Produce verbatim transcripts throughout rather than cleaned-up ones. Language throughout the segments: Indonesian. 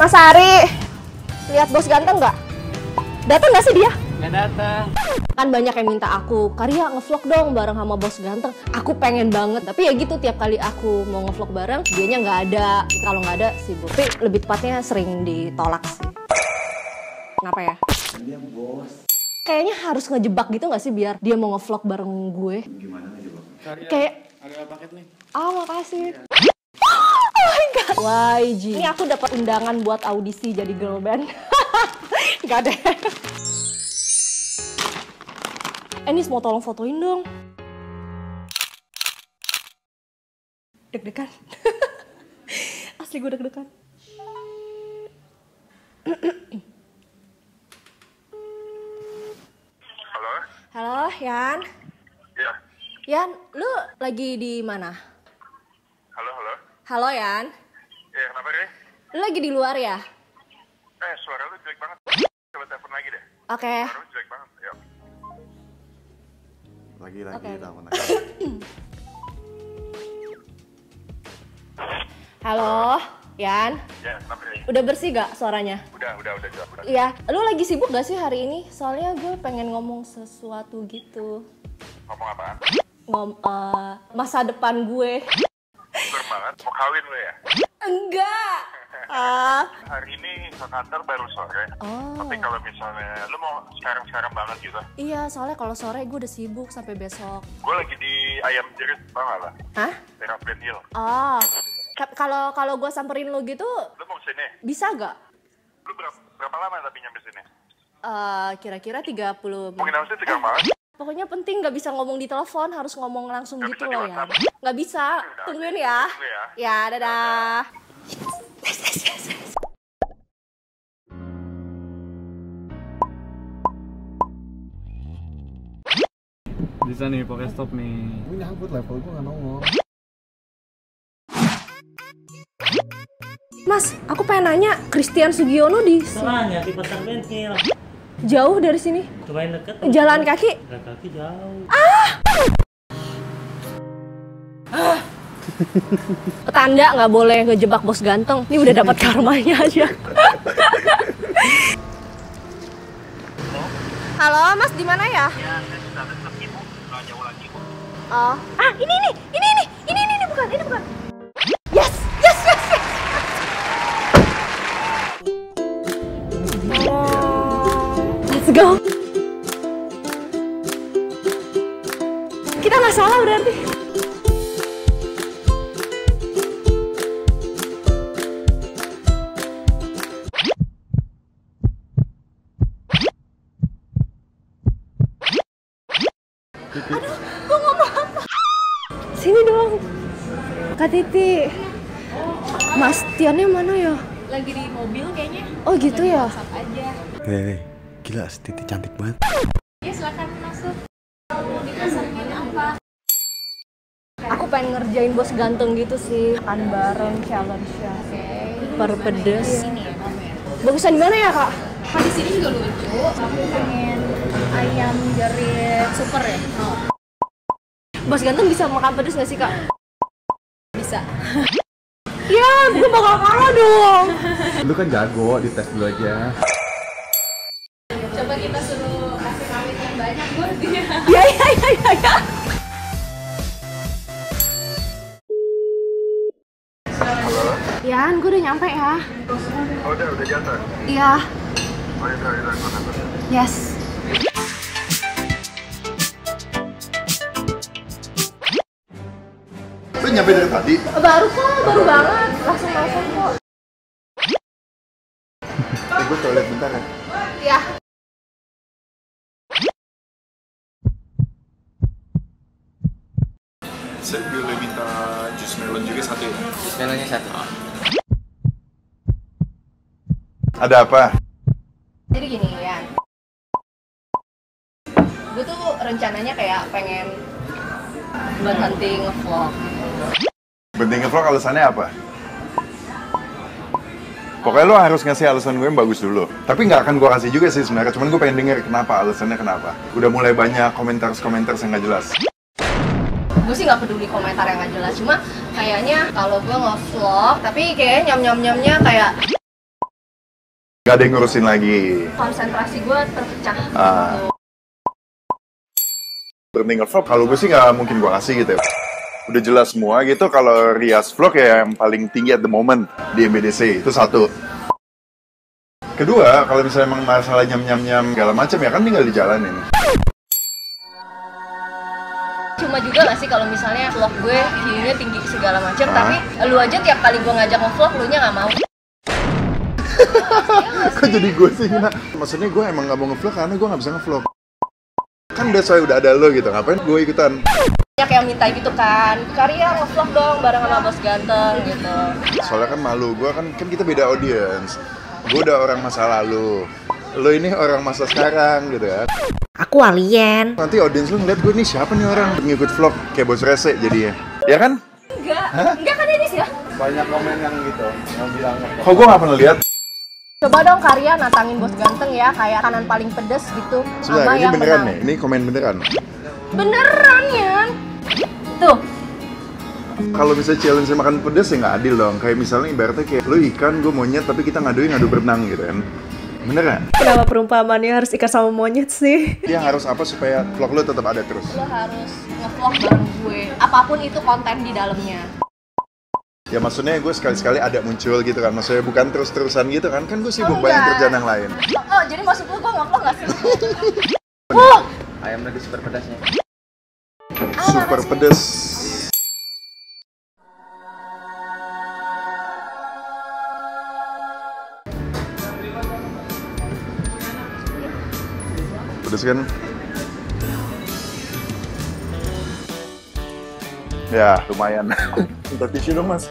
Mas Ari, lihat bos ganteng nggak? Datang nggak sih dia? Nggak datang. Kan banyak yang minta aku, Karya ngevlog dong bareng sama bos ganteng. Aku pengen banget, tapi ya gitu tiap kali aku mau ngevlog bareng, dianya nggak ada. Kalau nggak ada sibuk. Tapi lebih tepatnya sering ditolak sih. Kenapa ya? Dia bos. Kayaknya harus ngejebak gitu nggak sih biar dia mau ngevlog bareng gue? Gimana ngejebak? Kayak ada paket nih. Ah, oh, makasih. Ya. Y G. Ini aku dapat undangan buat audisi jadi girl band. Gak deh. Enis mau tolong fotoin dong. Deg-degan. Asli gue deg-degan. Halo. Halo, Yan. Iya. Yan, lu lagi di mana? Halo, halo. Halo, Yan. Ya, kenapa deh? Lu lagi di luar ya? Eh, suara lu jelek banget. Coba telepon lagi deh. Oke. Okay. Suara lu jelek banget, yuk. Lagi, lagi, okay. Telepon lagi. Halo, Yan? Ya, kenapa deh? Udah bersih gak suaranya? Udah, udah, udah jelas. Iya. Lu lagi sibuk gak sih hari ini? Soalnya gue pengen ngomong sesuatu gitu. Ngomong apaan? Ngom, uh, masa depan gue. Banget, mau kawin lu ya? Enggak. Uh. Hari ini ke kantor baru sore. Oh. Tapi kalau misalnya lu mau sekarang-sekarang banget gitu? Iya, soalnya kalau sore gue udah sibuk sampai besok. Gue lagi di Ayam Jerit, bang lah. Hah? Teras Benhil. Oh. Kalau kalau gue samperin lu gitu? Lu mau kesini? Bisa gak? Lu berapa, berapa lama tapi nyampe sini? Uh, kira-kira tiga puluh. Mungkin harusnya tiga malam. Pokoknya penting nggak bisa ngomong di telepon, harus ngomong langsung gak gitu loh ya. Nggak bisa, tungguin ya. Ya, dadah. Bisa nih, pakai stop nih. Gue nyangkut level gue nggak nongol. Mas, aku pengen nanya, Christian Sugiono di Selanya di Teras Benhil. Jauh dari sini? Cobain deket. Jalan kaki? Jalan kaki jauh. Ah! Ah! Tanda nggak boleh ngejebak bos ganteng. Ini udah dapat karmanya aja. Halo, Mas, di mana ya? Ya, saya sudah dekat Ibu. Nggak jauh lagi kok. Oh. Ah, ini ini, ini ini, ini ini, ini bukan, ini bukan. Yes, yes, yes. yes. Oh. Let's go. Kita nggak salah berarti. Aduh, gua ngomong apa? Sini dong, Kak Titi. Mas Tiannya mana ya? Lagi di mobil kayaknya. Oh gitu ya? Hei. Gila, Titi cantik banget. Ya, silakan masuk. Mau dipasangin apa? Aku pengen ngerjain bos ganteng gitu sih. Makan bareng, challenge ya. Oke. Pedes. Bagusan di mana ya, Kak? Nah, di sini juga lucu. Aku pengen ayam jerit super ya. Oh. Bos ganteng bisa makan pedes nggak sih, Kak? Bisa. Ya, gue bakal kalah dong. Lu kan jago, dites dulu aja. Coba kita suruh kasih kawin yang banyak buat dia. Ya ya ya ya ya. Halo. Yan, gue udah nyampe ya. Oh, udah udah jatuh. Iya. Oh, ya, ya, ya, ya. Yes. Lu nyampe dari tadi? Baru kok, baru banget. Langsung langsung kok. Eh, gue toilet bentar ya. Iya. Saya boleh minta jus melon juga satu ya? Jus melonnya satu. Ada apa? Jadi gini ya, gue tuh rencananya kayak pengen berhenti nge-vlog. Berhenti nge-vlog alasannya apa? Pokoknya lo harus ngasih alasan gue yang bagus dulu. Tapi nggak akan gue kasih juga sih sebenarnya. Cuman gue pengen denger kenapa, alasannya kenapa. Udah mulai banyak komentar-komentar yang nggak jelas. Gue sih nggak peduli komentar yang nggak jelas. Cuma kayaknya kalau gue nge-vlog, tapi kayak nyam-nyam-nyamnya kayak nggak ada yang ngurusin lagi. Konsentrasi gue terpecah. Uh, Berhenti nge-vlog, kalau gue sih nggak mungkin gue kasih gitu ya. Udah jelas semua gitu. Kalau Rias Vlog ya yang paling tinggi at the moment di M B D C, itu satu. Kedua, kalau misalnya emang masalah nyam-nyam-nyam segala macam ya kan tinggal dijalanin. Cuma juga gak sih kalau misalnya vlog gue view-nya tinggi segala macam, ah? Tapi lu aja tiap kali gue ngajak nge-vlog, lu nya gak mau. Kok jadi gue sih Gina? Maksudnya gue emang gak mau nge-vlog karena gue gak bisa nge-vlog. Kan udah saya udah ada lo gitu, ngapain gue ikutan? Banyak yang minta gitu kan, Karya nge-vlog dong bareng sama bos ganteng gitu. Soalnya kan malu, gue kan, kan kita beda audience. Gue udah orang masa lalu, lo ini orang masa sekarang gitu kan. Aku alien. Nanti audience lo ngeliat gue nih siapa nih orang ngikut vlog, kayak bos rese jadinya. Ya kan? Enggak, hah? Enggak kan ini sih ya? Banyak komen yang gitu, yang bilang kok gue gak pernah lihat? Coba dong Karya nantangin bos ganteng ya, kayak kanan paling pedes gitu. Sudah, ini beneran nih, ini komen beneran. Beneran ya? Tuh. Kalau misalnya challenge makan pedas ya nggak adil dong. Kayak misalnya ibaratnya kayak lu ikan, gue monyet, tapi kita ngaduin ngadu berenang gitu kan. Bener kan? Kenapa perumpamaannya harus ikan sama monyet sih? Dia harus apa supaya vlog lu tetap ada terus? Lu harus nge-vlog bareng gue. Apapun itu konten di dalamnya. Ya maksudnya gue sekali-sekali ada muncul gitu kan. Maksudnya bukan terus-terusan gitu kan. Kan gue sibuk oh, banyak kerjaan yang lain. Oh, jadi maksud lu gue nge-vlog nggak sih? Oh. Ayam lagi super pedasnya. Super pedes. Pedes kan? Ya, lumayan. Minta tisu dong, Mas.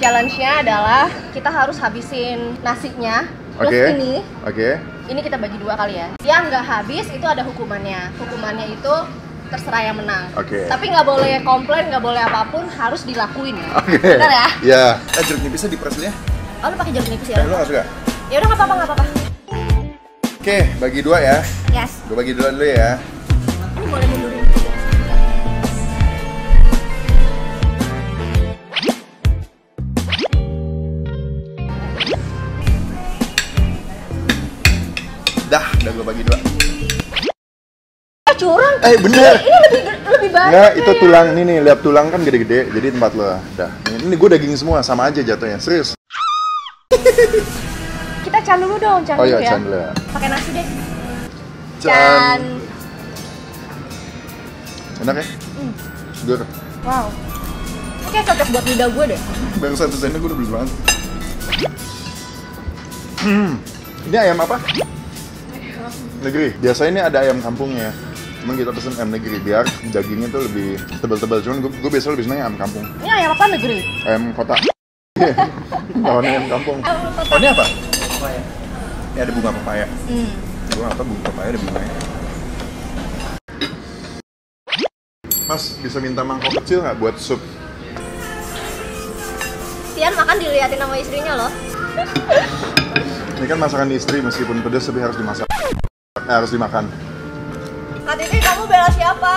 Challenge-nya adalah kita harus habisin nasinya. Terus okay. ini, okay. ini kita bagi dua kali ya. Yang nggak habis itu ada hukumannya. Hukumannya itu terserah yang menang. Okay. Tapi nggak boleh komplain, nggak boleh apapun, harus dilakuin ya. Oke. Okay. Bener ya? Iya. Yeah. Eh, jeruk nipisnya dipersnya? Oh, lu pakai jeruk nipis ya? Eh, lu nggak suka? Ya udah nggak apa-apa, nggak apa-apa. Oke, okay, bagi dua ya. Yes. Gue bagi dua dulu ya. Ini boleh mundurin. Dah, udah gue bagi dua. Eh, curang. Eh, bener. Ini, ini lebih lebih banyak. Enggak, itu ya. Tulang ini nih, lihat tulang kan gede-gede. Jadi tempat lo. Dah. Ini gue daging semua, sama aja jatuhnya. Serius. Kita can dulu dong, can oh, iya, ya. Can dulu ya. Pakai nasi deh. Can. Enak ya? Hmm. Segar. Wow. Oke, cocok buat lidah gue deh. Baru satu sendok gue udah beli banget. Hmm. Ini ayam apa? Negeri. Biasanya ini ada ayam kampungnya. Cuman kita pesen ayam negeri biar dagingnya tuh lebih tebal-tebal. Cuman gue, gue biasanya lebih seneng ayam kampung. Ini ayam apa negeri? Ayam kota. Oh, ini ayam kampung. Oh, ini apa? Papaya. Ini ada bunga papaya. Hmm. Bunga apa? Bunga papaya ada bunganya. Mas, bisa minta mangkok kecil nggak buat sup? Tian makan dilihatin sama istrinya loh. Ini kan masakan istri, meskipun pedas tapi harus dimasak. Nah, harus dimakan. Kak Titi, kamu bela siapa?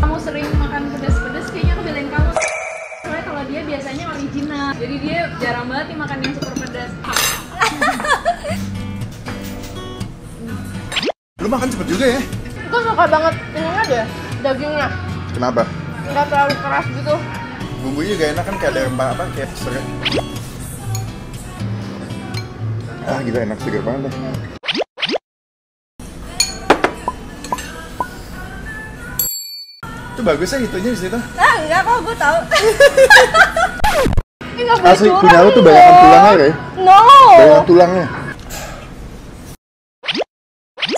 Kamu sering makan pedas-pedas, kayaknya aku belain kamu. Soalnya kalau dia biasanya original, jadi dia jarang banget nih makan yang super pedas. Lu makan cepet juga ya? Gue suka banget ininya deh, dagingnya. Kenapa? Nggak terlalu keras gitu. Bumbunya juga enak kan, kayak ada rempah apa, kayak seger. Ah gitu, enak seger banget deh. Itu bagusnya hitungnya di situ. Ah, enggak kok, gue tahu. Ini enggak boleh. Asli punya lo tuh banyak tulangnya ya? No. Banyak tulangnya.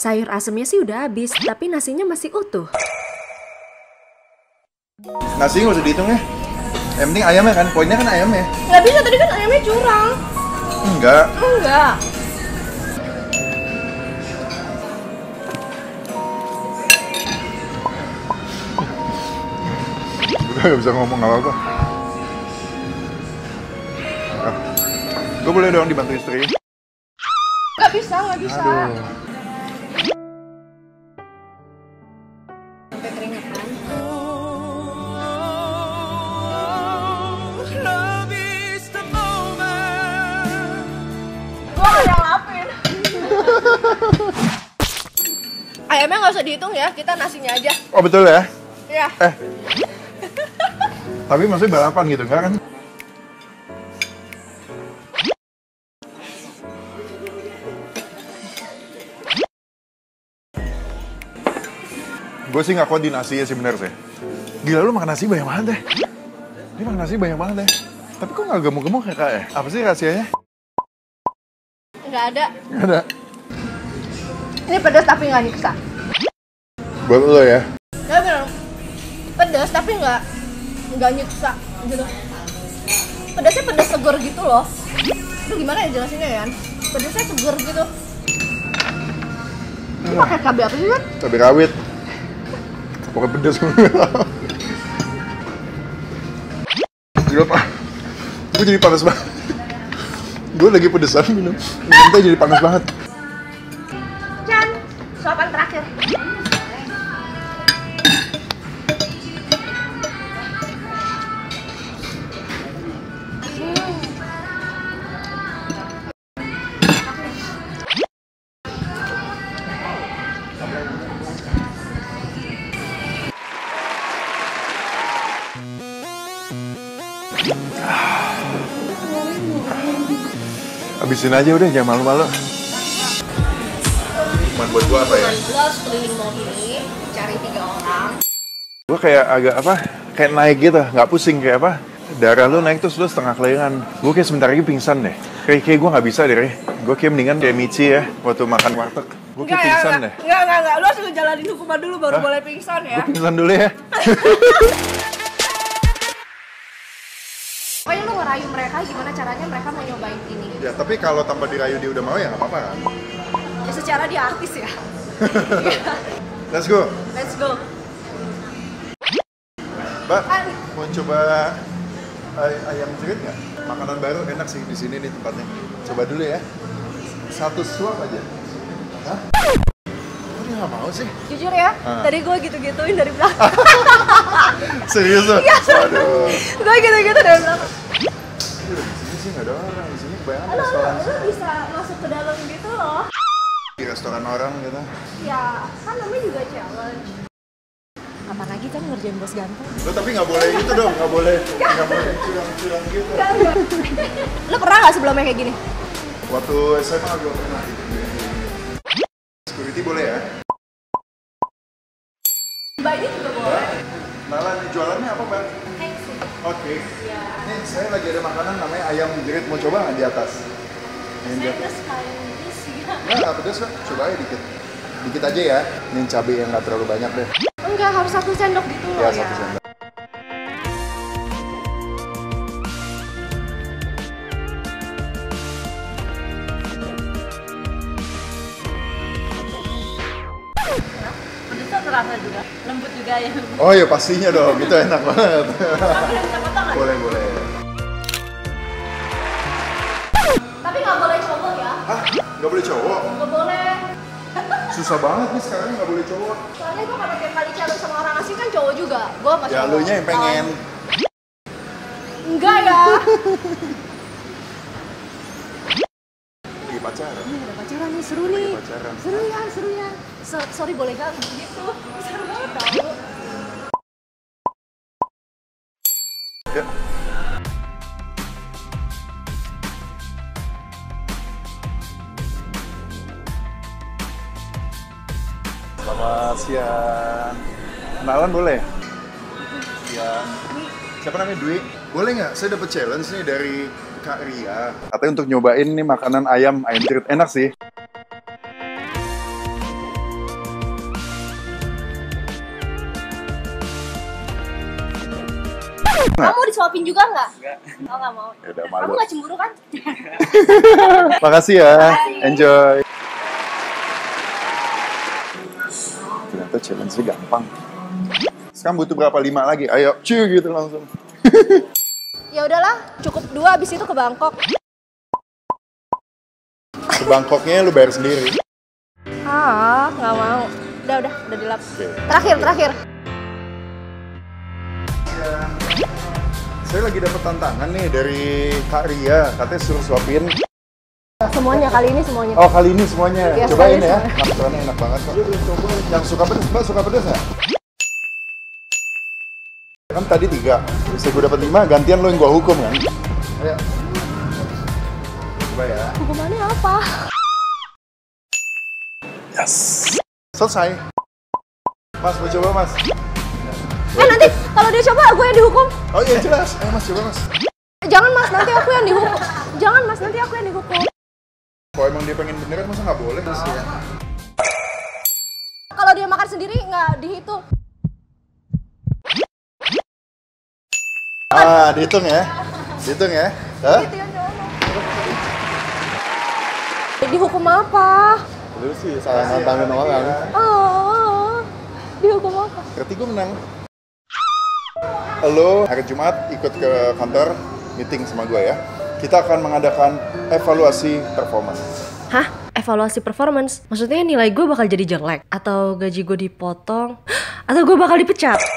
Sayur asemnya sih udah habis, tapi nasinya masih utuh. Nasi enggak usah dihitung ya. Yang penting ayamnya kan, poinnya kan ayamnya. Enggak bisa, tadi kan ayamnya curang. Enggak. Enggak. nggak bisa ngomong apa-apa. Gue boleh dong dibantu istri? Nggak bisa, nggak bisa. Aduh. Ayamnya nggak usah dihitung ya, kita nasinya aja. Oh betul ya? Iya. Eh. Tapi maksudnya balapan gitu, enggak kan? Gue sih nggak kuat di nasinya sih bener sih. Gila lu makan nasi banyak banget deh. Dia makan nasi banyak banget deh. Tapi kok nggak gemuk-gemuk kayak kak ya? Apa sih rahasianya? Nggak ada. Nggak ada. Ini pedas tapi nggak nyiksa. Buat lo ya? Nggak bener. Pedas tapi nggak nggak nyiksa gitu. Pedasnya pedas seger gitu loh. Itu gimana ya jelasinnya ya? Pedasnya seger gitu. Ini hmm. pakai cabai apa sih kan? Cabai rawit. Pokoknya pedas banget. Gila pak, gue jadi panas banget. Gue lagi pedesan minum. Minumnya jadi panas banget. Suapan terakhir. Hmm. Habisin aja udah, jangan malu-malu. Cuman buat gua apa ya? Cuman gua harus keliling mall ini, cari tiga orang. Gua kayak agak apa, kayak naik gitu, nggak pusing kayak apa. Darah lu naik terus lu setengah kelengan. Gua kayak sebentar lagi pingsan deh. Kayak, kayak gua nggak bisa deh. Gua kayak mendingan kayak Michi ya, waktu makan warteg. Gua kayak enggak, pingsan enggak, deh. Enggak, enggak, enggak. Lu harus ngejalanin hukuman dulu baru Hah? boleh pingsan ya. Gua pingsan dulu ya. Pokoknya lu ngerayu mereka, gimana caranya mereka mau nyobain ini. Ya, tapi kalau tanpa dirayu dia udah mau ya nggak apa-apa kan? Ya, secara dia artis ya. Let's go. Let's go. Mbak, mau coba ay ayam jerit nggak? Makanan baru enak sih di sini nih tempatnya. Coba dulu ya. Satu suap aja. Hah? Kok dia nggak mau sih? Jujur ya, ah. tadi gue gitu-gituin dari belakang. Serius loh? Iya. Waduh. Gue gitu-gitu dari belakang. Di sini sih nggak ada orang. Di sini kebanyakan restoran. Lu bisa masuk ke dalam gitu loh. Di restoran orang gitu? Ya, kan namanya juga challenge. Kapan lagi kan ngerjain bos ganteng? Lo tapi nggak boleh itu dong, nggak boleh nggak boleh curang-curang gitu. Lo pernah nggak sebelumnya kayak gini? Waktu S M A gue pernah gitu. Security boleh ya? Mbak ini juga boleh. Malah nih jualannya apa Mbak? Keksi. Oke. Iya. Ini saya lagi ada makanan namanya ayam jerit, mau coba nggak di atas? Saya terus kalian. Nggak, nggak pedas kan? Coba aja dikit. Dikit aja ya. Ini cabai yang nggak terlalu banyak deh. Enggak, harus satu sendok gitu loh ya. Iya, satu sendok. Pedasnya terasa juga. Lembut juga ya. Oh iya, pastinya dong. Itu enak banget. Boleh, boleh. Tapi nggak boleh cowok ya? Hah? Nggak boleh cowok? Nggak boleh. Susah banget nih sekarang nggak boleh cowok. Soalnya gue karena tiap kali challenge sama orang asing kan cowok juga. Gue masih ya lu nya yang pengen. Enggak ya. Lagi pacaran? Ini ada pacaran nih, seru nih. Pacaran. Seru ya, seru ya. So, sorry boleh gak gitu? Seru banget tau. Ya. Selamat siang. Kenalan boleh? Siang. Siapa namanya Dwi? Boleh nggak? Saya dapat challenge nih dari Kak Ria. Katanya untuk nyobain nih makanan ayam, ayam jerit. Enak sih. Kamu disuapin juga nggak? Nggak. Oh nggak mau. Yaudah, malu. Kamu nggak cemburu kan? Makasih ya. Bye. Enjoy. Challenge-nya gampang. Sekarang butuh berapa? Lima lagi? Ayo, ciu gitu langsung. Ya udahlah, cukup dua, abis itu ke Bangkok. Ke Bangkoknya lu bayar sendiri. Ah, nggak mau. Udah, udah, udah dilap. Okay. Terakhir, terakhir. Saya lagi dapat tantangan nih dari Kak Ria, katanya suruh suapin semuanya, kali ini semuanya. Oh, kali ini semuanya. Ya, cobain ya. Makanannya enak banget kok. Yang suka pedas, Mbak suka pedas nggak? Kan tadi tiga, bisa gue dapat lima, gantian lo yang gue hukum kan? Ayo. Coba ya. Hukumannya apa? Yes. Selesai. Mas, mau coba mas? Eh nanti kalau dia coba aku yang dihukum. Oh iya jelas. Eh mas coba mas. Jangan mas nanti aku yang dihukum. Jangan mas nanti aku yang dihukum. Kalau emang dia pengen beneran masa nggak boleh mas ya. Kalau dia makan sendiri nggak dihitung. Ah dihitung ya, dihitung ya. Hah? Dihukum apa? Lu sih salah nantangin orang. Oh dihukum apa? Berarti gue menang. Halo, hari Jumat ikut ke kantor meeting sama gue ya. Kita akan mengadakan evaluasi performance. Hah? Evaluasi performance? Maksudnya nilai gue bakal jadi jelek? Atau gaji gue dipotong? Atau gue bakal dipecat?